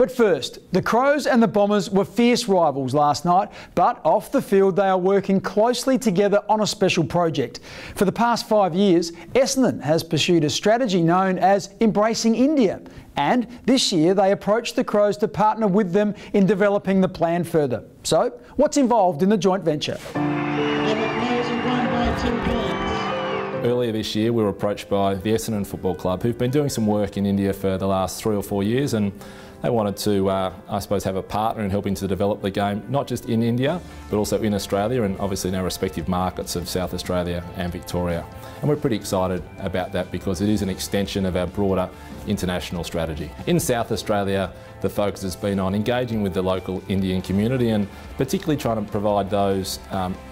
But first, the Crows and the Bombers were fierce rivals last night, but off the field they are working closely together on a special project. For the past 5 years, Essendon has pursued a strategy known as Embracing India, and this year they approached the Crows to partner with them in developing the plan further. So, what's involved in the joint venture? Earlier this year we were approached by the Essendon Football Club, who've been doing some work in India for the last 3 or 4 years, and they wanted to, I suppose, have a partner in helping to develop the game, not just in India, but also in Australia and obviously in our respective markets of South Australia and Victoria. And we're pretty excited about that because it is an extension of our broader international strategy. In South Australia, the focus has been on engaging with the local Indian community and particularly trying to provide those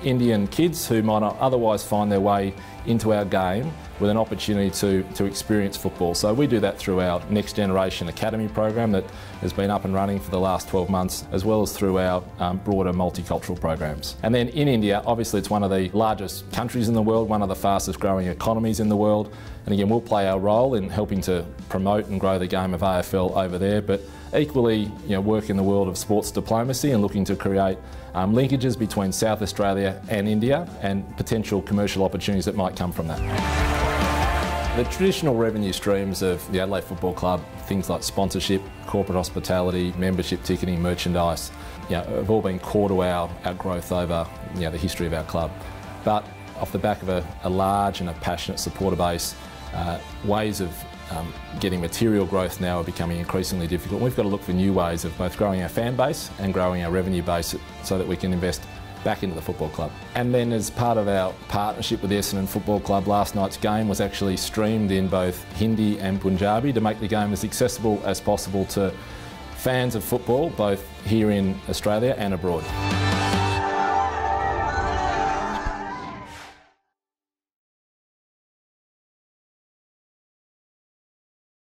Indian kids who might not otherwise find their way into our game with an opportunity to experience football. So we do that through our Next Generation Academy program that has been up and running for the last 12 months, as well as through our broader multicultural programs. And then in India, obviously it's one of the largest countries in the world, one of the fastest growing economies in the world. And again, we'll play our role in helping to promote and grow the game of AFL over there, but equally, you know, work in the world of sports diplomacy and looking to create linkages between South Australia and India and potential commercial opportunities that might come from that. The traditional revenue streams of the Adelaide Football Club, things like sponsorship, corporate hospitality, membership ticketing, merchandise, you know, have all been core to our growth over, you know, the history of our club. But off the back of a large and a passionate supporter base, ways of getting material growth now are becoming increasingly difficult. We've got to look for new ways of both growing our fan base and growing our revenue base so that we can invest back into the football club. And then as part of our partnership with the Essendon Football Club, last night's game was actually streamed in both Hindi and Punjabi to make the game as accessible as possible to fans of football, both here in Australia and abroad.